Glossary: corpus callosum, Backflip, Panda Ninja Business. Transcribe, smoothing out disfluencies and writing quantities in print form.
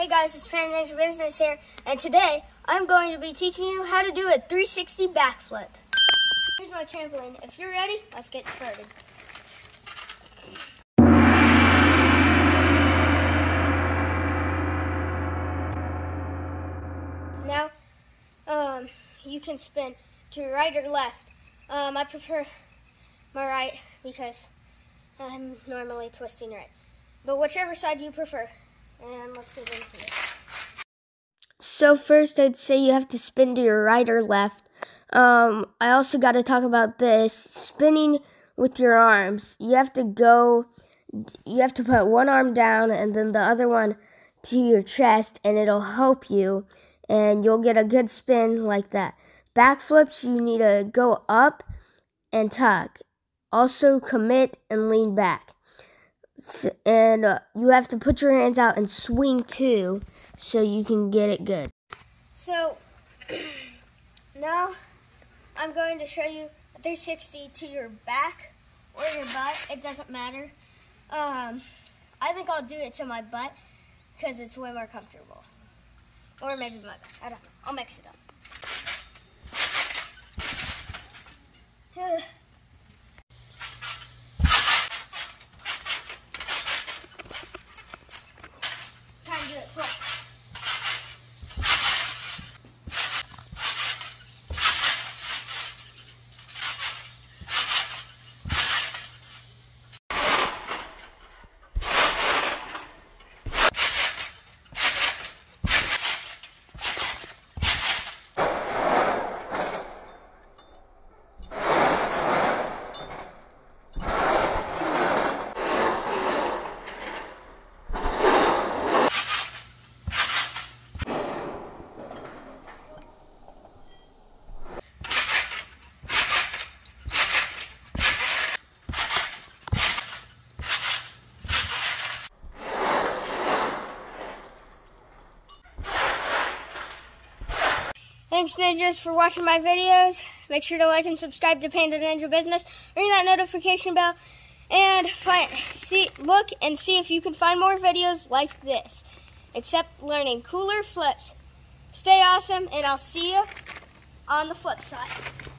Hey guys, it's Panda Ninja Business here, and today I'm going to be teaching you how to do a 360 backflip. Here's my trampoline. If you're ready, let's get started. Now, you can spin to your right or left. I prefer my right because I'm normally twisting right, but whichever side you prefer. And let's get into it. So first, I'd say you have to spin to your right or left. I also got to talk about this spinning with your arms. You have to put one arm down and then the other one to your chest, and it'll help you, and you'll get a good spin like that. Backflips, you need to go up and tuck. Also, commit and lean back. And you have to put your hands out and swing too, so you can get it good. So now I'm going to show you a 360 to your back or your butt. It doesn't matter. I think I'll do it to my butt because it's way more comfortable. Or maybe my butt. I don't know. I'll mix it up. Thanks, ninjas, for watching my videos. Make sure to like and subscribe to Panda Ninja Business. Ring that notification bell and look and see if you can find more videos like this. Except learning cooler flips. Stay awesome, and I'll see you on the flip side.